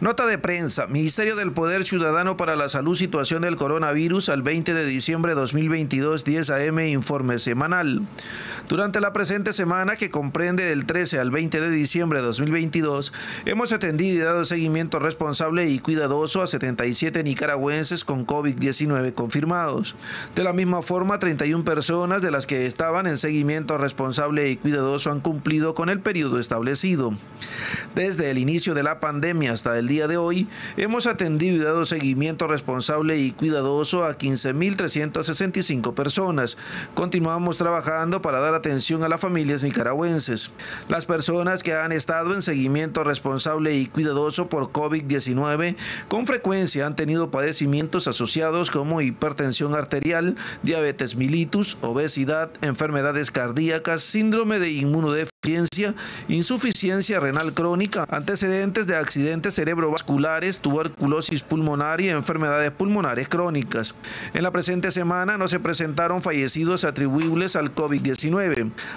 Nota de prensa. Ministerio del Poder Ciudadano para la Salud, situación del coronavirus al 20 de diciembre de 2022, 10 AM, informe semanal. Durante la presente semana, que comprende del 13 al 20 de diciembre de 2022, hemos atendido y dado seguimiento responsable y cuidadoso a 77 nicaragüenses con COVID-19 confirmados. De la misma forma, 31 personas de las que estaban en seguimiento responsable y cuidadoso han cumplido con el periodo establecido. Desde el inicio de la pandemia hasta el día de hoy, hemos atendido y dado seguimiento responsable y cuidadoso a 15.365 personas. Continuamos trabajando para dar atención a las familias nicaragüenses. Las personas que han estado en seguimiento responsable y cuidadoso por COVID-19 con frecuencia han tenido padecimientos asociados como hipertensión arterial, diabetes mellitus, obesidad, enfermedades cardíacas, síndrome de inmunodeficiencia, insuficiencia renal crónica, antecedentes de accidentes cerebrovasculares, tuberculosis pulmonar y enfermedades pulmonares crónicas. En la presente semana no se presentaron fallecidos atribuibles al COVID-19.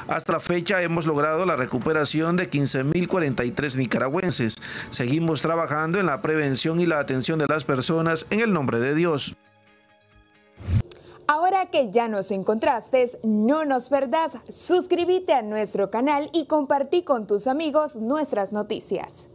Hasta la fecha hemos logrado la recuperación de 15.043 nicaragüenses. Seguimos trabajando en la prevención y la atención de las personas en el nombre de Dios. Ahora que ya nos encontraste, no nos perdás, suscríbete a nuestro canal y compartí con tus amigos nuestras noticias.